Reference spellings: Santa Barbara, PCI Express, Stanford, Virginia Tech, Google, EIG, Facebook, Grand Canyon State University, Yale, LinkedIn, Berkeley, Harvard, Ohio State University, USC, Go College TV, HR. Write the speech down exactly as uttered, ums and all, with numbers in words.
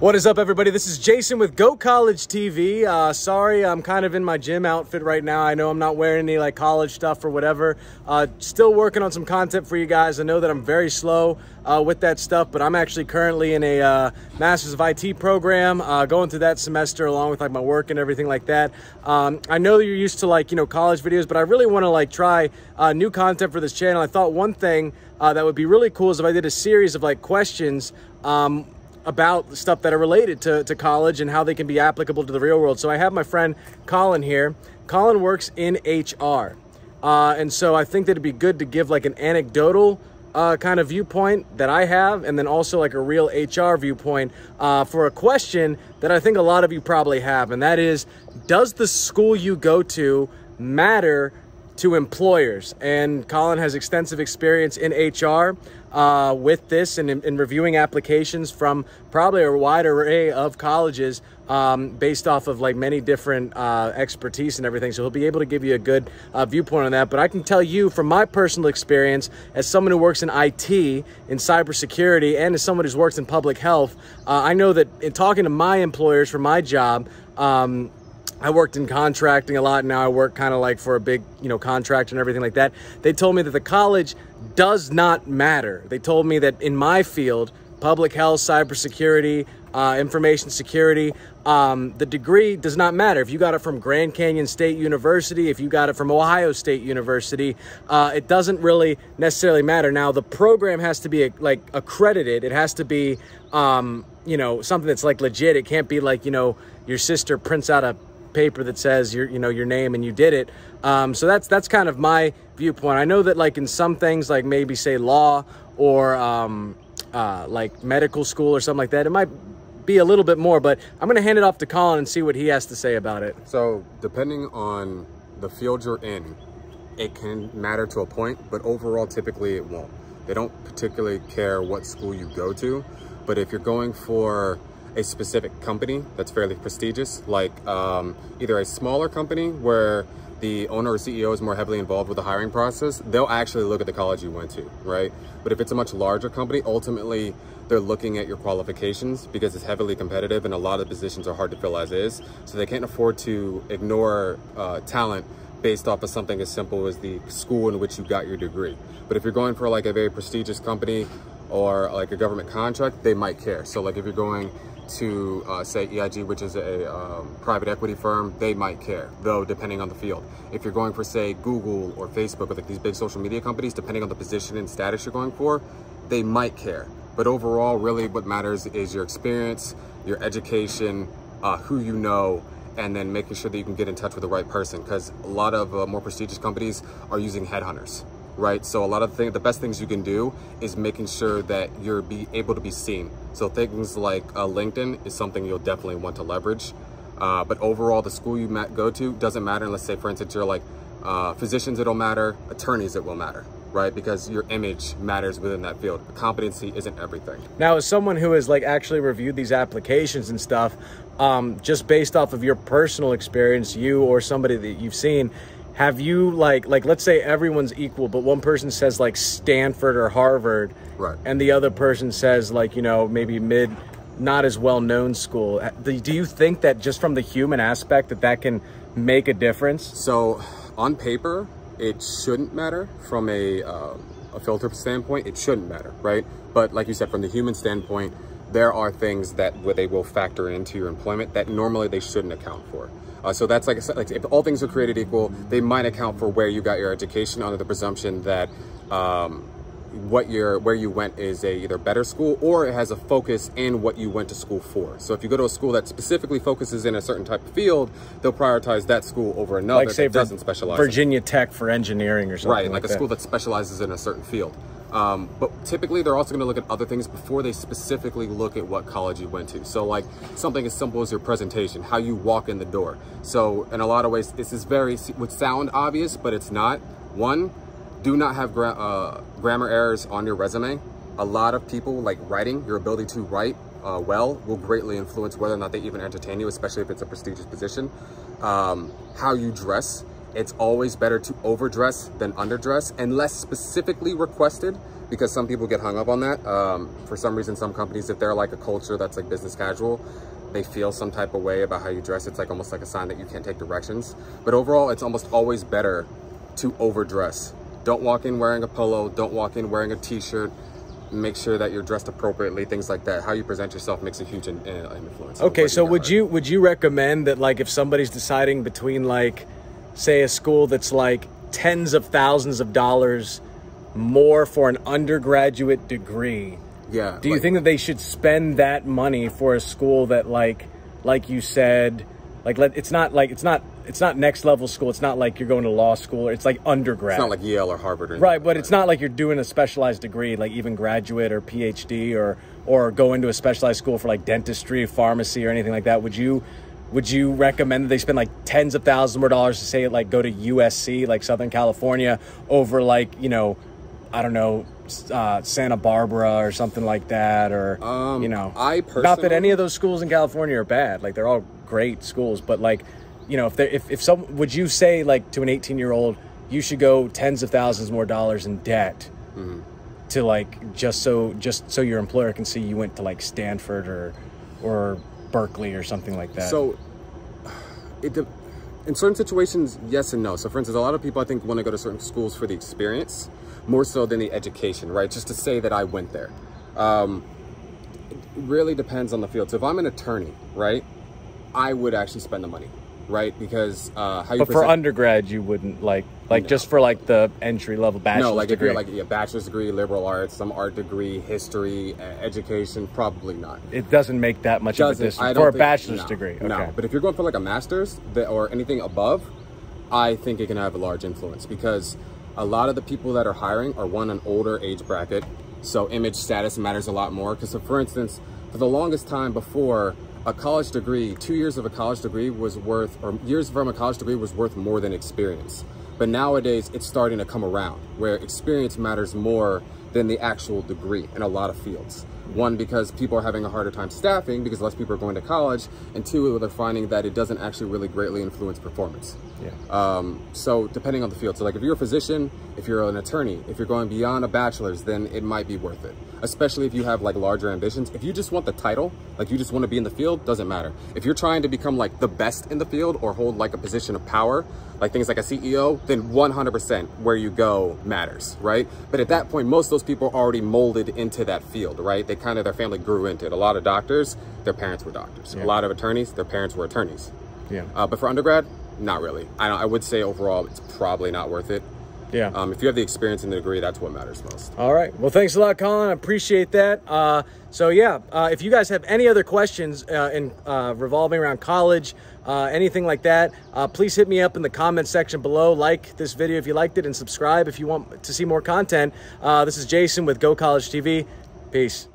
What is up, everybody? This is Jason with Go College T V. Uh, sorry, I'm kind of in my gym outfit right now. I know I'm not wearing any like college stuff or whatever. Uh, still working on some content for you guys. I know that I'm very slow uh, with that stuff, but I'm actually currently in a uh, Masters of I T program, uh, going through that semester along with like my work and everything like that. Um, I know that you're used to like, you know, college videos, but I really want to like try uh, new content for this channel. I thought one thing uh, that would be really cool is if I did a series of like questions um, about stuff that are related to, to college and how they can be applicable to the real world. So I have my friend Colin here. Colin works in H R. Uh, and so I think that it'd be good to give like an anecdotal uh, kind of viewpoint that I have, and then also like a real H R viewpoint uh, for a question that I think a lot of you probably have. And that is, does the school you go to matter to employers? And Colin has extensive experience in H R uh, with this and in, in reviewing applications from probably a wide array of colleges um, based off of like many different uh, expertise and everything. So he'll be able to give you a good uh, viewpoint on that. But I can tell you from my personal experience as someone who works in I T, in cybersecurity, and as someone who works in public health, uh, I know that in talking to my employers for my job, um, I worked in contracting a lot. Now I work kind of like for a big, you know, contract and everything like that. They told me that the college does not matter. They told me that in my field, public health, cybersecurity, uh, information security, um, the degree does not matter. If you got it from Grand Canyon State University, if you got it from Ohio State University, uh, it doesn't really necessarily matter. Now the program has to be like accredited. It has to be, um, you know, something that's like legit. It can't be like, you know, your sister prints out a paper that says your, you know, your name and you did it. Um, so that's, that's kind of my viewpoint. I know that like in some things, like maybe say law or, um, uh, like medical school or something like that, it might be a little bit more, but I'm going to hand it off to Colin and see what he has to say about it. So depending on the field you're in, it can matter to a point, but overall, typically it won't. They don't particularly care what school you go to, but if you're going for a specific company that's fairly prestigious, like um, either a smaller company where the owner or C E O is more heavily involved with the hiring process, they'll actually look at the college you went to, right? But if it's a much larger company, ultimately they're looking at your qualifications because it's heavily competitive and a lot of positions are hard to fill as is. So they can't afford to ignore uh, talent based off of something as simple as the school in which you got your degree. But if you're going for like a very prestigious company or like a government contract, they might care. So like if you're going to uh, say E I G, which is a um, private equity firm, they might care, though, depending on the field. If you're going for say Google or Facebook or like these big social media companies, depending on the position and status you're going for, they might care. But overall, really what matters is your experience, your education, uh, who you know, and then making sure that you can get in touch with the right person, because a lot of uh, more prestigious companies are using headhunters. Right? So a lot of the, thing, the best things you can do is making sure that you're be able to be seen. So things like uh, LinkedIn is something you'll definitely want to leverage. Uh, but overall, the school you go to doesn't matter unless, say, for instance, you're like uh, physicians, it'll matter, attorneys, it will matter. Right? Because your image matters within that field. Competency isn't everything. Now, as someone who has like actually reviewed these applications and stuff, um, just based off of your personal experience, you or somebody that you've seen, have you like, like, let's say everyone's equal, but one person says like Stanford or Harvard, right, and the other person says like, you know, maybe mid, not as well known school. Do you think that just from the human aspect that that can make a difference? So on paper, it shouldn't matter. From a, uh, a filter standpoint, it shouldn't matter, right? But like you said, from the human standpoint, there are things that where they will factor into your employment that normally they shouldn't account for. Uh, so that's like, like, if all things are created equal, they might account for where you got your education under the presumption that um, what your where you went is a either better school or it has a focus in what you went to school for. So if you go to a school that specifically focuses in a certain type of field, they'll prioritize that school over another like, say, that doesn't specialize. Virginia Tech for engineering or something. Right, like, like a that. school that specializes in a certain field. Um, but typically they're also going to look at other things before they specifically look at what college you went to. So like something as simple as your presentation, how you walk in the door. So in a lot of ways, this is very, would sound obvious, but it's not. One, do not have gra uh, grammar errors on your resume. A lot of people like writing, your ability to write uh, well will greatly influence whether or not they even entertain you, especially if it's a prestigious position. Um, how you dress. It's always better to overdress than underdress, unless specifically requested, because some people get hung up on that. Um, for some reason, some companies, if they're like a culture that's like business casual, they feel some type of way about how you dress. It's like almost like a sign that you can't take directions. But overall, it's almost always better to overdress. Don't walk in wearing a polo. Don't walk in wearing a t-shirt. Make sure that you're dressed appropriately, things like that. How you present yourself makes a huge in, uh, influence. Okay, so would you would you recommend that, like, if somebody's deciding between, like, say a school that's like tens of thousands of dollars more for an undergraduate degree, yeah, do you like, think that they should spend that money for a school that, like, like you said, like, let, it's not like it's not. It's not next level school. It's not like you're going to law school. Or it's like undergrad. It's not like Yale or Harvard. Or anything, right, but like it's not like you're doing a specialized degree, like even graduate or PhD, or or go into a specialized school for like dentistry, pharmacy, or anything like that. Would you would you recommend that they spend like tens of thousands more dollars to say like go to U S C, like Southern California, over like, you know, I don't know, uh, Santa Barbara or something like that, or um, you know, I personally, not that any of those schools in California are bad. Like, they're all great schools, but like, you know, if there, if, if some, would you say like to an eighteen year old, you should go tens of thousands more dollars in debt mm-hmm. to like, just so, just so your employer can see you went to like Stanford or, or Berkeley or something like that? So it, in certain situations, yes and no. So for instance, a lot of people I think want to go to certain schools for the experience more so than the education, right? Just to say that I went there. Um, it really depends on the field. So if I'm an attorney, right, I would actually spend the money. Right, because uh, how you. But for undergrad, you wouldn't like, like no. just for like the entry level bachelor's. No, like degree. If you're like a yeah, bachelor's degree, liberal arts, some art degree, history, uh, education, probably not. It doesn't make that much doesn't, of a difference for a think, bachelor's no, degree. Okay. No, but if you're going for like a master's or anything above, I think it can have a large influence, because a lot of the people that are hiring are one an older age bracket, so image status matters a lot more. Because so for instance, for the longest time before. A college degree, two years of a college degree was worth, or years from a college degree was worth more than experience. But nowadays it's starting to come around where experience matters more than the actual degree in a lot of fields. One, because people are having a harder time staffing because less people are going to college, and two, they're finding that it doesn't actually really greatly influence performance. Yeah. Um, so depending on the field. So like if you're a physician, if you're an attorney, if you're going beyond a bachelor's, then it might be worth it. Especially if you have like larger ambitions. If you just want the title, like you just want to be in the field, doesn't matter. If you're trying to become like the best in the field or hold like a position of power, like things like a C E O, then one hundred percent where you go matters, right? But at that point, most of those people are already molded into that field, right? They kind of, their family grew into it. A lot of doctors, their parents were doctors. Yeah. A lot of attorneys, their parents were attorneys. Yeah. Uh, but for undergrad, not really. I, I would say overall, it's probably not worth it. Yeah. Um, if you have the experience and the degree, that's what matters most. All right. Well, thanks a lot, Colin. I appreciate that. Uh, so, yeah, uh, if you guys have any other questions uh, in uh, revolving around college, uh, anything like that, uh, please hit me up in the comments section below. Like this video if you liked it, and subscribe if you want to see more content. Uh, this is Jason with Go College T V. Peace.